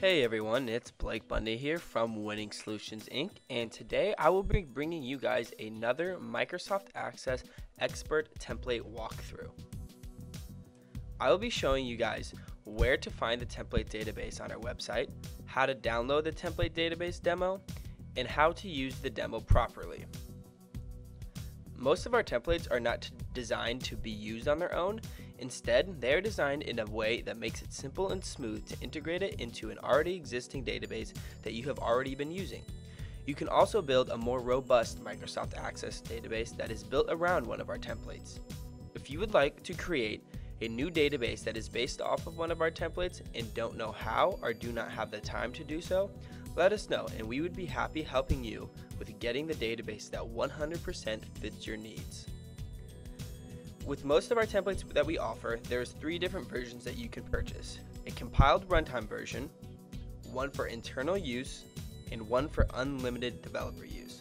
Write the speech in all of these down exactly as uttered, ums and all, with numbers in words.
Hey everyone, it's Blake Bundy here from Winning Solutions, Incorporated. And today I will be bringing you guys another Microsoft Access Expert template walkthrough. I will be showing you guys where to find the template database on our website, how to download the template database demo, and how to use the demo properly. Most of our templates are not designed to be used on their own. Instead, they are designed in a way that makes it simple and smooth to integrate it into an already existing database that you have already been using. You can also build a more robust Microsoft Access database that is built around one of our templates. If you would like to create a new database that is based off of one of our templates and don't know how or do not have the time to do so, let us know and we would be happy helping you with getting the database that one hundred percent fits your needs. With most of our templates that we offer, there is three different versions that you can purchase: a compiled runtime version, one for internal use, and one for unlimited developer use.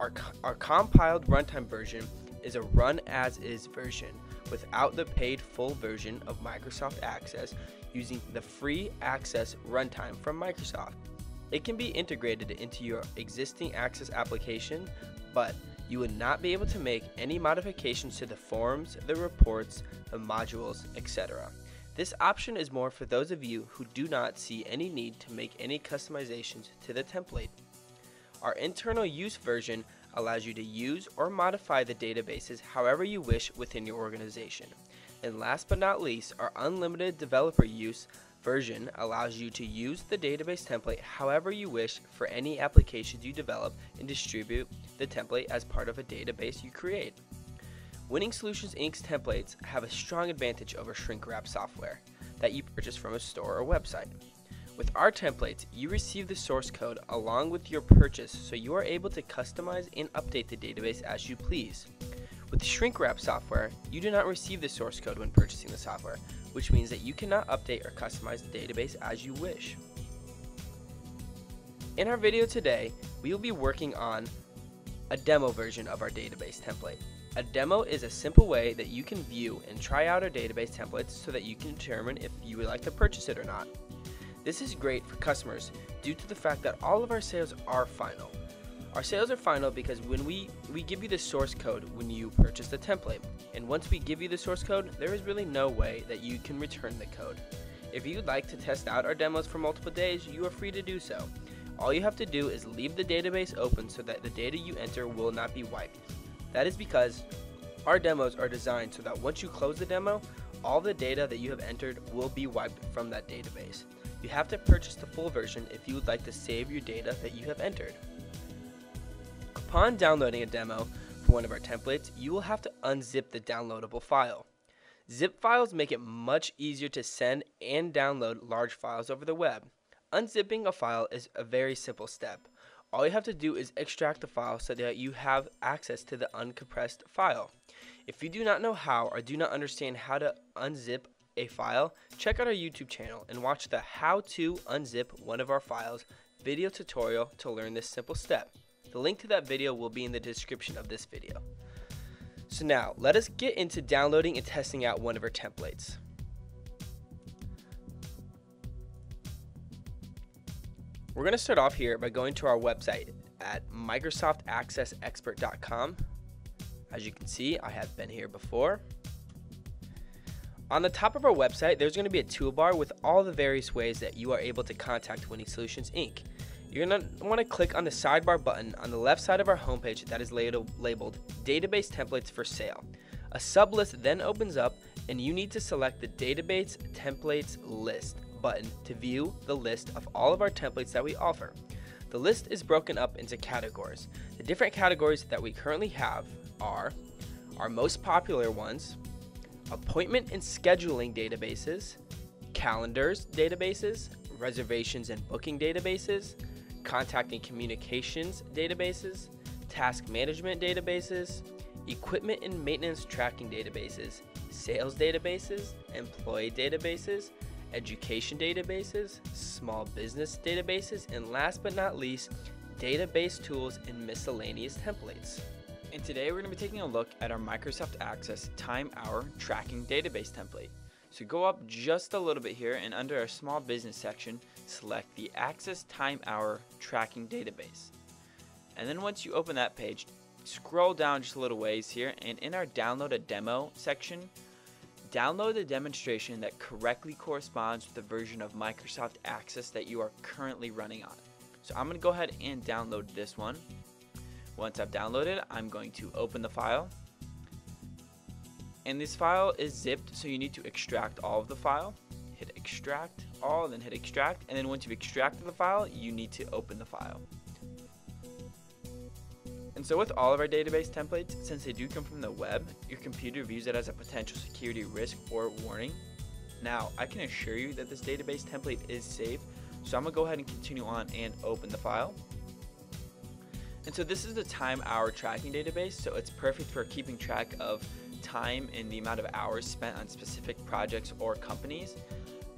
Our, our compiled runtime version is a run as is version without the paid full version of Microsoft Access, using the free Access runtime from Microsoft. It can be integrated into your existing Access application, but you would not be able to make any modifications to the forms, the reports, the modules, et cetera. This option is more for those of you who do not see any need to make any customizations to the template. Our internal use version allows you to use or modify the databases however you wish within your organization. And last but not least, our unlimited developer use version allows you to use the database template however you wish for any applications you develop and distribute the template as part of a database you create. Winning Solutions, Incorporated's templates have a strong advantage over shrink wrap software that you purchase from a store or website. With our templates, you receive the source code along with your purchase, so you are able to customize and update the database as you please. With shrink wrap software, you do not receive the source code when purchasing the software, which means that you cannot update or customize the database as you wish. In our video today, we will be working on a demo version of our database template. A demo is a simple way that you can view and try out our database templates so that you can determine if you would like to purchase it or not. This is great for customers due to the fact that all of our sales are final. Our sales are final because when we, we give you the source code when you purchase the template, and once we give you the source code, there is really no way that you can return the code. If you'd like to test out our demos for multiple days, you are free to do so. All you have to do is leave the database open so that the data you enter will not be wiped. That is because our demos are designed so that once you close the demo, all the data that you have entered will be wiped from that database. You have to purchase the full version if you would like to save your data that you have entered. Upon downloading a demo for one of our templates, you will have to unzip the downloadable file. Zip files make it much easier to send and download large files over the web. Unzipping a file is a very simple step. All you have to do is extract the file so that you have access to the uncompressed file. If you do not know how or do not understand how to unzip a file, check out our YouTube channel and watch the How to Unzip One of Our Files video tutorial to learn this simple step. The link to that video will be in the description of this video. So now, let us get into downloading and testing out one of our templates. We're going to start off here by going to our website at Microsoft Access Expert dot com. As you can see, I have been here before. On the top of our website, there's going to be a toolbar with all the various ways that you are able to contact Winning Solutions, Incorporated. You're going to want to click on the sidebar button on the left side of our homepage that is labeled Database Templates for Sale. A sub list then opens up and you need to select the Database Templates List button to view the list of all of our templates that we offer. The list is broken up into categories. The different categories that we currently have are our most popular ones, appointment and scheduling databases, calendars databases, reservations and booking databases, contact and communications databases, task management databases, equipment and maintenance tracking databases, sales databases, employee databases, education databases, small business databases, and last but not least, database tools and miscellaneous templates. And today we're going to be taking a look at our Microsoft Access Time Hour Tracking Database template. So go up just a little bit here, and under our small business section, select the Access Time Hour Tracking Database. And then once you open that page, scroll down just a little ways here, and in our Download a Demo section, download a demonstration that correctly corresponds with the version of Microsoft Access that you are currently running on. So I'm going to go ahead and download this one. Once I've downloaded it, I'm going to open the file. And this file is zipped, so you need to extract all of the file. Hit extract all, then hit extract, and then once you've extracted the file, you need to open the file. And so with all of our database templates, since they do come from the web, your computer views it as a potential security risk or warning. Now, I can assure you that this database template is safe, so I'm going to go ahead and continue on and open the file. And so this is the time hour tracking database, so it's perfect for keeping track of time and the amount of hours spent on specific projects or companies.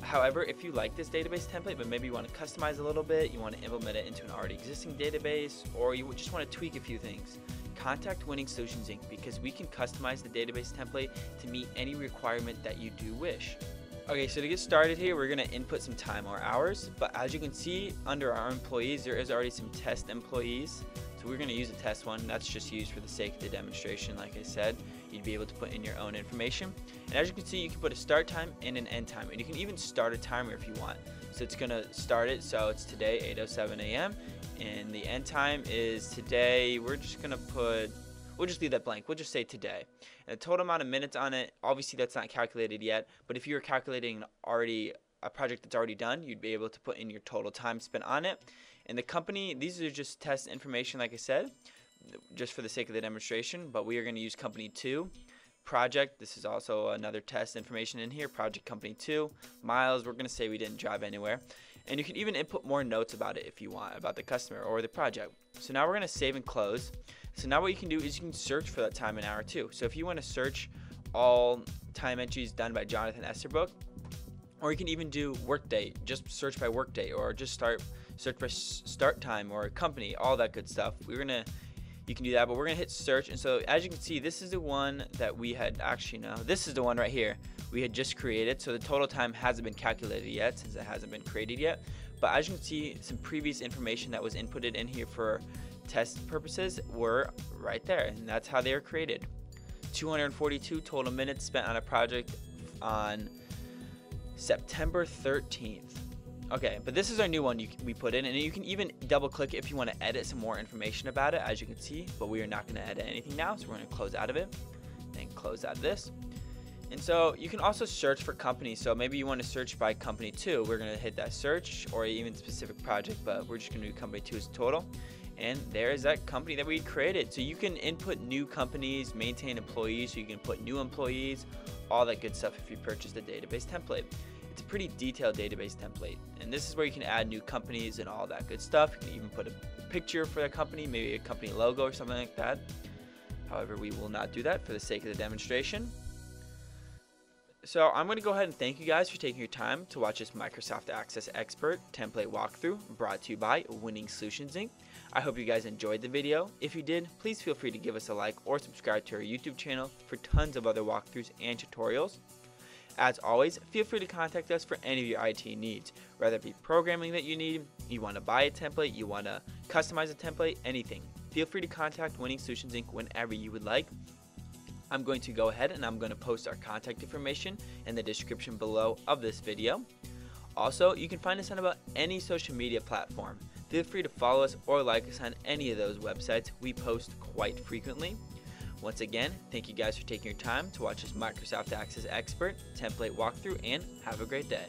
However, if you like this database template, but maybe you want to customize a little bit, you want to implement it into an already existing database, or you just want to tweak a few things, contact Winning Solutions, Incorporated because we can customize the database template to meet any requirement that you do wish. Okay, so to get started here, we're going to input some time or hours, but as you can see under our employees, there is already some test employees. So we're going to use a test one. That's just used for the sake of the demonstration. Like I said, you'd be able to put in your own information. And as you can see, you can put a start time and an end time, and you can even start a timer if you want. So it's going to start it. So it's today eight oh seven A M and the end time is today. We're just going to put, we'll just leave that blank. We'll just say today. And the total amount of minutes on it, obviously that's not calculated yet, but if you were calculating an already a project that's already done, you'd be able to put in your total time spent on it. And the company, these are just test information, like I said, just for the sake of the demonstration, but we are going to use company two. Project, this is also another test information in here, project company two. Miles, we're going to say we didn't drive anywhere. And you can even input more notes about it if you want, about the customer or the project. So now we're going to save and close. So now what you can do is you can search for that time and hour too. So if you want to search all time entries done by Jonathan Easterbrook, or you can even do workday, just search by workday, or just start search for start time or company, all that good stuff. We're gonna, you can do that, but we're gonna hit search. And so as you can see, this is the one that we had actually, no, this is the one right here we had just created. So the total time hasn't been calculated yet since it hasn't been created yet. But as you can see, some previous information that was inputted in here for test purposes were right there, and that's how they are created. two hundred forty-two total minutes spent on a project on September thirteenth. Okay, but this is our new one you, we put in, and you can even double click if you want to edit some more information about it, as you can see, but we are not going to edit anything now, so we're going to close out of it and close out of this. And so you can also search for companies, so maybe you want to search by company two. We're going to hit that search, or even specific project, but we're just going to do company two as total. And there is that company that we created. So you can input new companies, maintain employees, so you can put new employees, all that good stuff if you purchase the database template. It's a pretty detailed database template. And this is where you can add new companies and all that good stuff. You can even put a picture for the company, maybe a company logo or something like that. However, we will not do that for the sake of the demonstration. So I'm going to go ahead and thank you guys for taking your time to watch this Microsoft Access Expert template walkthrough brought to you by Winning Solutions, Incorporated. I hope you guys enjoyed the video. If you did, please feel free to give us a like or subscribe to our YouTube channel for tons of other walkthroughs and tutorials. As always, feel free to contact us for any of your I T needs, whether it be programming that you need, you want to buy a template, you want to customize a template, anything. Feel free to contact Winning Solutions, Incorporated whenever you would like. I'm going to go ahead and I'm going to post our contact information in the description below of this video. Also, you can find us on about any social media platform. Feel free to follow us or like us on any of those websites. We post quite frequently. Once again, thank you guys for taking your time to watch this Microsoft Access Expert template walkthrough, and have a great day.